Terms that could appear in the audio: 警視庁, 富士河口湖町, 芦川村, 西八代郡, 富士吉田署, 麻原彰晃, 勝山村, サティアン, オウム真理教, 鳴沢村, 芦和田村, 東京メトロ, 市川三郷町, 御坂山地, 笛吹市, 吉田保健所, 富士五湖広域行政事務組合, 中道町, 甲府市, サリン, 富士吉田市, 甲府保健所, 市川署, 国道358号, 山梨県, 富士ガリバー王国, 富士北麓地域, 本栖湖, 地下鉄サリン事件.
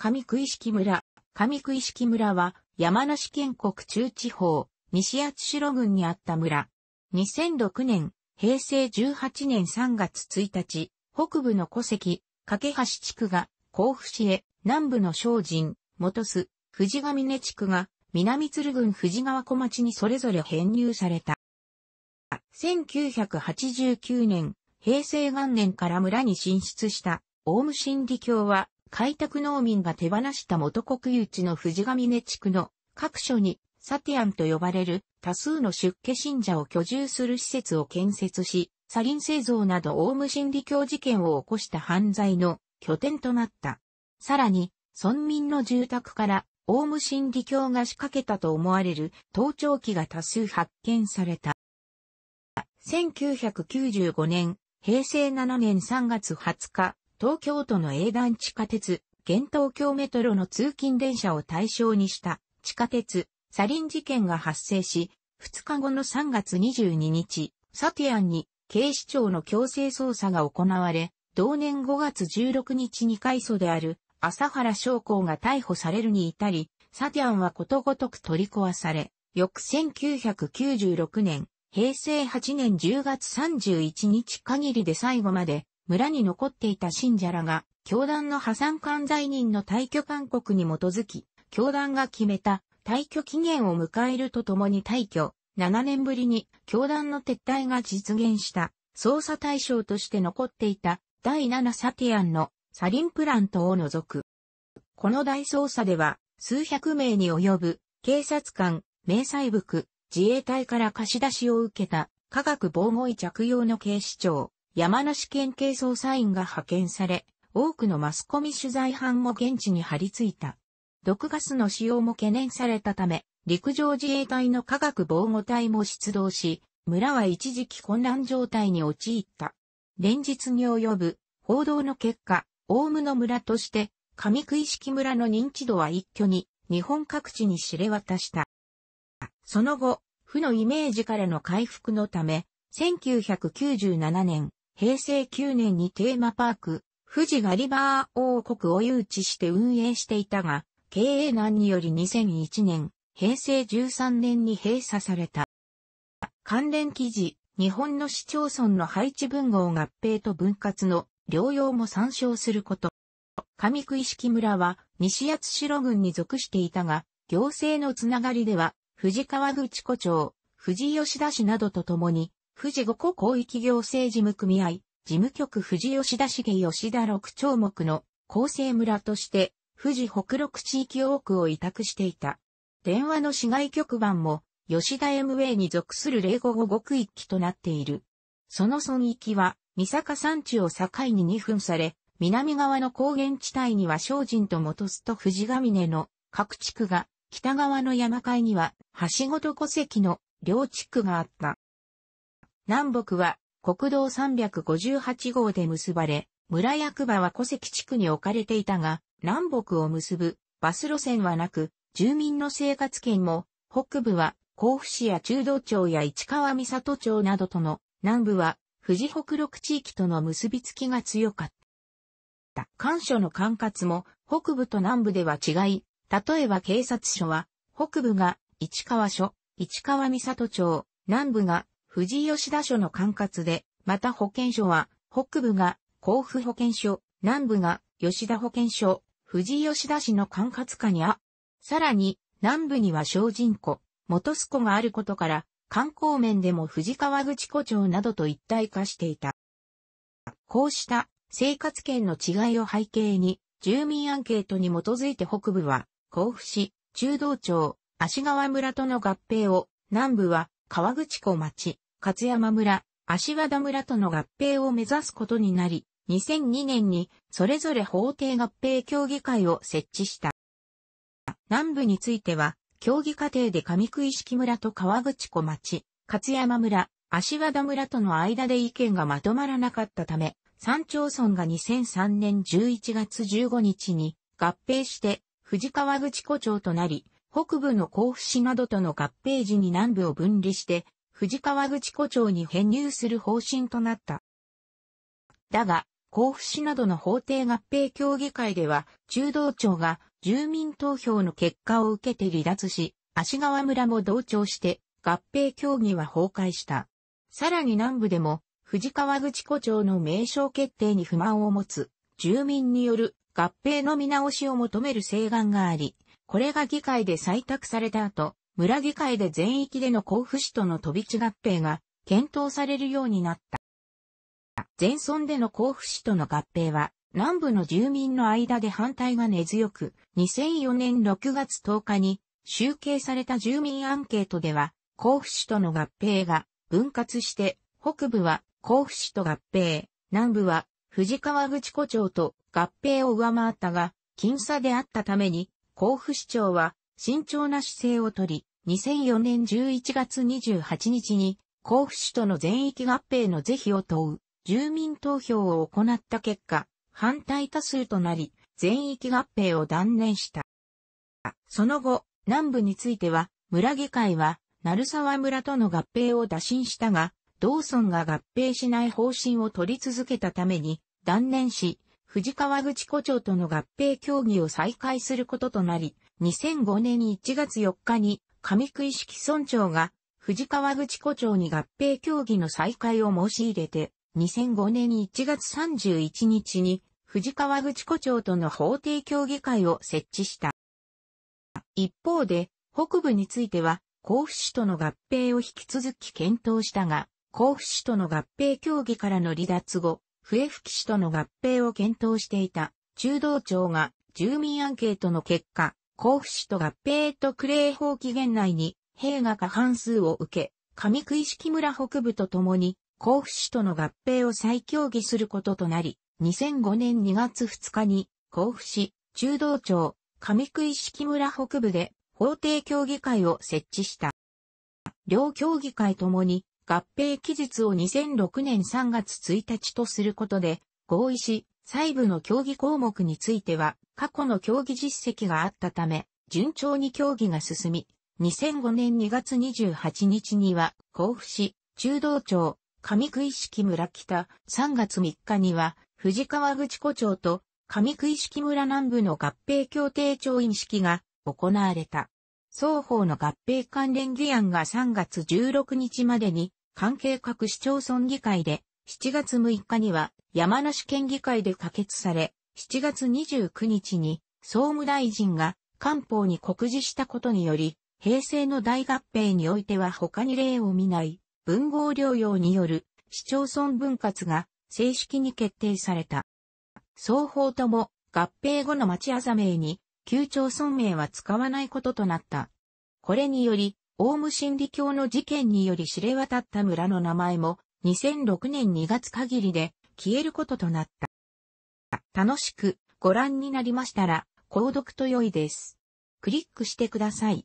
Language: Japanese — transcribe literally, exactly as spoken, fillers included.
上九一木村。上九一木村は山梨県国中地方西八代郡にあった村。にせんろくねん、平成じゅうはちねんさんがつついたち、北部の古関、梯地区が甲府市へ、南部の小陣、本栖、富士ヶ峰地区が南鶴郡富士川小町にそれぞれ編入された。せんきゅうひゃくはちじゅうきゅうねん、平成元年から村に進出したオウム真理教は、開拓農民が手放した元国有地の富士ヶ峰地区の各所にサティアンと呼ばれる多数の出家信者を居住する施設を建設し、サリン製造などオウム真理教事件を起こした犯罪の拠点となった。さらに、村民の住宅からオウム真理教が仕掛けたと思われる盗聴器が多数発見された。せんきゅうひゃくきゅうじゅうごねん、平成しちねんさんがつはつか、東京都の営団地下鉄、現東京メトロの通勤電車を対象にした地下鉄、サリン事件が発生し、ふつかごのさんがつにじゅうににち、サティアンに警視庁の強制捜査が行われ、同年ごがつじゅうろくにちに開祖である麻原彰晃が逮捕されるに至り、サティアンはことごとく取り壊され、翌せんきゅうひゃくきゅうじゅうろくねん、平成はちねんじゅうがつさんじゅういちにち限りで最後まで、村に残っていた信者らが、教団の破産管財人の退去勧告に基づき、教団が決めた退去期限を迎えるとともに退去、ななねんぶりに教団の撤退が実現した、捜査対象として残っていただいななサティアンのサリンプラントを除く。この大捜査では、数百名に及ぶ警察官、迷彩服、自衛隊から貸し出しを受けた化学防護衣着用の警視庁、山梨県警捜査員が派遣され、多くのマスコミ取材班も現地に張り付いた。毒ガスの使用も懸念されたため、陸上自衛隊の化学防護隊も出動し、村は一時期混乱状態に陥った。連日に及ぶ報道の結果、オウムの村として、上九一木村の認知度は一挙に日本各地に知れ渡した。その後、負のイメージからの回復のため、せんきゅうひゃくきゅうじゅうななねん、平成きゅうねんにテーマパーク、富士がリバー王国を誘致して運営していたが、経営難によりにせんいちねん、平成じゅうさんねんに閉鎖された。関連記事、日本の市町村の配置分合合併と分割の両用も参照すること。上九一木村は西八代郡に属していたが、行政のつながりでは、富士河口湖町、富士吉田市などとともに、富士五湖広域行政事務組合、事務局富士吉田市下吉田ろく町目の構成村として、富士北麓地域多くを委託していた。電話の市外局番も、吉田 エムエー に属するぜろごごご区域となっている。その村域は、三坂山地を境に二分され、南側の高原地帯には小陣と本栖と富士ヶ峰の各地区が、北側の山海には、橋本古関の両地区があった。南北は国道さんびゃくごじゅうはちごうで結ばれ、村役場は古関地区に置かれていたが、南北を結ぶバス路線はなく、住民の生活圏も、北部は甲府市や中道町や市川三郷町などとの、南部は富士北麓地域との結びつきが強かった。官所の管轄も北部と南部では違い、例えば警察署は、北部が市川署、市川三郷町、南部が富士吉田署の管轄で、また保健所は、北部が甲府保健所、南部が吉田保健所、富士吉田市の管轄下にあ。さらに、南部には小陣湖、本栖湖があることから、観光面でも富士河口湖町などと一体化していた。こうした生活圏の違いを背景に、住民アンケートに基づいて北部は、甲府市、中道町、芦川村との合併を、南部は、河口湖町、勝山村、芦和田村との合併を目指すことになり、にせんにねんに、それぞれ法定合併協議会を設置した。南部については、協議過程で上九一木村と河口湖町、勝山村、芦和田村との間で意見がまとまらなかったため、さん町村がにせんさんねんじゅういちがつじゅうごにちに合併して、富士河口湖町となり、北部の甲府市などとの合併時に南部を分離して、富士河口湖町に編入する方針となった。だが、甲府市などの法定合併協議会では、中道庁が住民投票の結果を受けて離脱し、芦川村も同調して合併協議は崩壊した。さらに南部でも、藤川口湖町の名称決定に不満を持つ住民による合併の見直しを求める請願があり、これが議会で採択された後、村議会で全域での甲府市との飛び地合併が検討されるようになった。全村での甲府市との合併は、南部の住民の間で反対が根強く、にせんよねんろくがつとおかに集計された住民アンケートでは、甲府市との合併が分割して、北部は甲府市と合併、南部は藤川口湖町と合併を上回ったが、僅差であったために、甲府市長は慎重な姿勢をとり、にせんよねんじゅういちがつにじゅうはちにちに甲府市との全域合併の是非を問う住民投票を行った結果、反対多数となり、全域合併を断念した。その後、南部については、村議会は鳴沢村との合併を打診したが、同村が合併しない方針を取り続けたために断念し、藤川口湖町との合併協議を再開することとなり、にせんごねんいちがつよっかに上杭式村長が藤川口湖町に合併協議の再開を申し入れて、にせんごねんいちがつさんじゅういちにちに藤川口湖町との法定協議会を設置した。一方で、北部については甲府市との合併を引き続き検討したが、甲府市との合併協議からの離脱後、笛吹市との合併を検討していた中道庁が住民アンケートの結果、甲府市と合併と特例法期限内に兵が過半数を受け、上杭式村北部とともに甲府市との合併を再協議することとなり、にせんごねんにがつふつかに甲府市、中道庁、上杭式村北部で法定協議会を設置した。両協議会ともに、合併期日をにせんろくねんさんがつついたちとすることで合意し、細部の協議項目については過去の協議実績があったため、順調に協議が進み、にせんごねんにがつにじゅうはちにちには甲府市、中道町、上杭式村北、さんがつみっかには藤川口湖町と上杭式村南部の合併協定調印式が行われた。双方の合併関連議案がさんがつじゅうろくにちまでに、関係各市町村議会で、しちがつむいかには山梨県議会で可決され、しちがつにじゅうくにちに総務大臣が官報に告示したことにより、平成の大合併においては他に例を見ない分合療養による市町村分割が正式に決定された。双方とも合併後の町あざ名に旧町村名は使わないこととなった。これにより、オウム真理教の事件により知れ渡った村の名前もにせんろくねんにがつ限りで消えることとなった。楽しくご覧になりましたら購読と良いです。クリックしてください。